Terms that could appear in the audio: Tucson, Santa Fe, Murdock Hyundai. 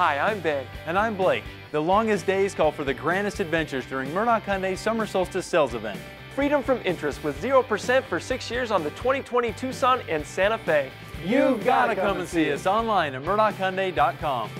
Hi, I'm Ben. And I'm Blake. The longest days call for the grandest adventures during Murdock Hyundai's Summer Solstice Sales Event. Freedom from interest with 0% for 6 years on the 2020 Tucson and Santa Fe. You've got to come and see us online at murdockhyundai.com.